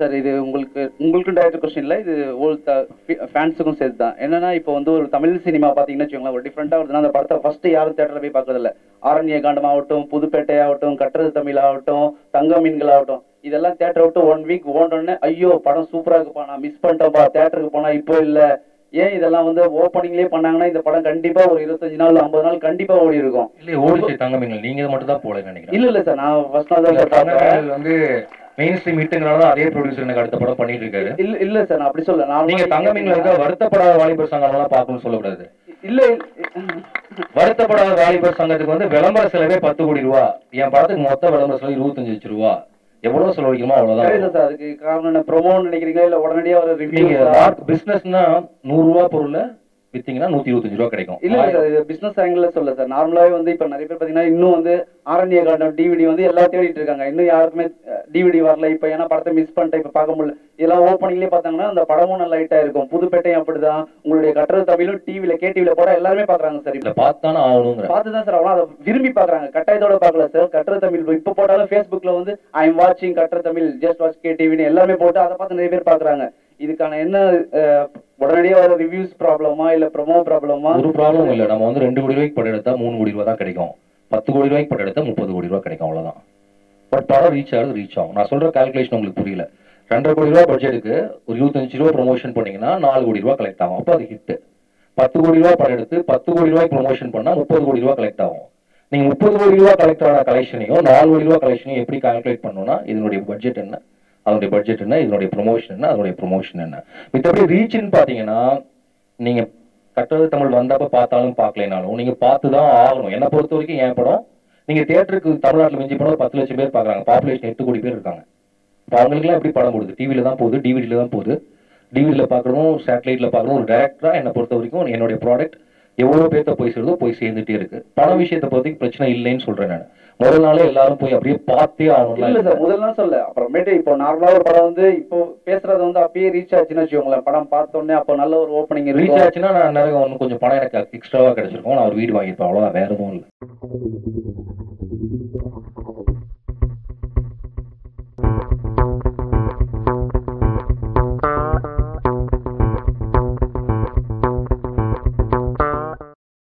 Sir, உங்களுக்கு direct question இல்ல இது all ஃபேன்ஸுக்கும் சேர்த்து தான். என்னன்னா இப்போ வந்து ஒரு தமிழ் சினிமா பாத்தீங்கன்னா வெச்சுங்களா ஒரு டிஃபரண்டா வருதுன்னா அந்த படத்தை ஃபர்ஸ்ட் யாரும் தியேட்டர்ல போய் பார்க்கறது இல்ல. ஆரண்ய காண்டம் ஆகட்டும், புதுப்பேட்டை ஆகட்டும், கற்றது தமிழ் ஆகட்டும், தங்க மீன்கள் ஆகட்டும் இதெல்லாம் தியேட்டர் விட்டு 1 வீக் ஓடனே ஐயோ படம் சூப்பரா இருக்கு நான் மிஸ் பண்ணிட்டேன்ப்பா தியேட்டருக்கு போனா இப்போ இல்ல. ஏன் இதெல்லாம் வந்து ஓபனிங்லயே பண்ணாங்கன்னா இந்த படம் கண்டிப்பா ஒரு 25 நாள் 50 நாள் கண்டிப்பா ஓடி இருக்கும். இல்ல ஓடிச்சு தங்க மீன்கள் நீங்க மட்டும் தான் போலன்னு நினைக்கிறேன். இல்ல இல்ல சார் நான் ஃபர்ஸ்ட் நாள் தங்க மீன்கள் வந்து mainstream மீட்டிங்னால அதே ப்ரொடியூசர் எனக்கு அடுத்த படம் பண்ணிட்டு இருக்காரு. இல்ல இல்ல சார் நான் அப்படி சொல்லல. நான் நீங்க தங்க மீன்கள் இருக்க வருத்தப்படாத வாலிபர் சங்கம்லாம் பாக்கணும்னு சொல்ல கூடாது. இல்ல வருத்தப்படாத வாலிபர் சங்கத்துக்கு வந்து விளம்பர செலவே 10 கோடி ரூபாய். என் படத்துக்கு மொத்த விளம்பர செலவு 25 லட்சம் ரூபாய். எவ்வளவு செலவழிக்குமோ அவ்வளவுதான். இல்ல சார் அதுக்கு காரணம் ப்ரோமோன்னு நினைக்கிறீங்களா இல்ல உடனடியா ஒரு ரிவ்யூ பிசினஸ்னா 100 ரூபாய் பொருளை வித்தீங்கன்னா 125 ரூபாய் கிடைக்கும். இல்ல சார் இது பிசினஸ் ஆங்கிள்ல சொல்ல சார். நார்மலாவே வந்து இப்ப நிறைய பேர் பாத்தீங்கன்னா இன்னும் வந்து ஆரண்ய காண்டம் டிவிடி வந்து எல்லாரும் தேடிட்டு இருக்காங்க. இன்னும் யாருமே டிவிடி வரல இப்ப ஏன்னா படத்தை மிஸ் பண்ணிட்டு இப்ப பார்க்க முடியல. இதெல்லாம் ஓப்பனிங்லயே பாத்தாங்கன்னா அந்த படமும் நல்லா ஹிட்டா இருக்கும். புதுப்பேட்டையும் அப்படிதான் உங்களுடைய கற்றது தமிழும் டிவில கேடிவில போட எல்லாருமே பாக்குறாங்க சார். இல்ல பார்த்தானே ஆகணும்ங்கற பார்த்துதான் சார் அவங்க அதை விரும்பி பாக்குறாங்க. கட்டாயத்தோட பார்க்கல சார். கற்றது தமிழ் இப்ப போட்டாலும் Facebookல வந்து ஐ எம் வாட்சிங் கற்றது தமிழ் ஜஸ்ட் வாட்ச் கேடிவின்னு எல்லாமே போட்டு அதை பார்த்து நிறைய பேர் பாக்குறாங்க. இதுக்கான என்ன உடனடியா ஒரு ரிவ்யூஸ் ப்ராப்ளமா இல்ல ப்ரோமோ ப்ராப்ளமா? ஒரு ப்ராப்ளம் இல்ல. நம்ம வந்து 2 கோடி ரூபாய்க்கு படம் எடுத்தா 3 கோடி ரூபாய் தான் கிடைக்கும். 10 கோடி ரூபாய்க்கு படம் எடுத்தா 30 கோடி ரூபாய் கிடைக்கும் அவ்வளவுதான். பட் படம் ரீச் ஆகுது ரீச் ஆகும். நான் சொல்ற கால்குலேஷன் உங்களுக்கு புரியல. 2.5 கோடி ரூபாய் பட்ஜெட்டுக்கு ஒரு 25 ரூபாய் ப்ரொமோஷன் பண்ணீங்கன்னா 4 கோடி ரூபாய் கலெக்ட் ஆகும். அப்ப அது ஹிட். 10 கோடி ரூபாய் படம் எடுத்து 10 கோடி ரூபாய் ப்ரொமோஷன் பண்ணா 30 கோடி ரூபாய் கலெக்ட் ஆகும். நீங்க 30 கோடி ரூபாய் கலெக்ட் ஆன கலெக்ஷனையும் 4 கோடி ரூபாய் கலெக்ஷனையும் எப்படி கால்குலேட் பண்ணணும்னா இதனுடைய பட்ஜெட் என்ன அதனுடைய பட்ஜெட் என்ன இதனுடைய ப்ரொமோஷன் என்ன அதனுடைய ப்ரொமோஷன் என்ன மித்தபடி ரீச்னு பாத்தீங்கன்னா நீங்க கற்றது தமிழ் வந்தப்ப பார்த்தாலும் பார்க்கலைனாலும் நீங்க பார்த்துதான் ஆகணும். என்னை பொறுத்த வரைக்கும் என் படம் நீங்க தியேட்டருக்கு தமிழ்நாட்டில் மிஞ்சி போனால் 10 லட்சம் பேர் பார்க்குறாங்க. பாப்புலேஷன் 8 கோடி பேர் இருக்காங்க. இப்போ அவங்களுக்குலாம் எப்படி படம் போடுது? டிவியில தான் போகுது, டிவிடியில தான் போகுது. டிவிடியில் பார்க்குறதும் சேட்டலைட்டில் பார்க்குறதும் ஒரு டேரக்டரா என்னை பொறுத்த வரைக்கும் என்னுடைய ப்ராடக்ட் எவ்வளோ பேர்த்த போய் சேர்ந்தோ போய் சேர்ந்துட்டே இருக்கு. பணம் விஷயத்தை பொறுத்தவரைக்கும் பிரச்சனை இல்லைன்னு சொல்றேன் நான். முதல் நாளே எல்லாரும் போய் அப்படியே பார்த்தே ஆகணும். இல்ல சார் முதல் நாள் சொல்ல அப்புறமேட்டு இப்போ நார்மலா ஒரு படம் வந்து இப்போ பேசுறது வந்து அப்படியே ரீச் ஆச்சுன்னு வச்சுக்கோங்களேன். படம் பார்த்தோன்னே அப்போ நல்ல ஒரு ஓப்பனிங் ரீச் ஆச்சுன்னா நான் நிறைய கொஞ்சம் பணம் எனக்கு எக்ஸ்ட்ராவா கிடைச்சிருக்கோம். நான் ஒரு வீடு வாங்கியிருப்பேன். அவ்வளவுதான், வேற எதுவும் இல்லை.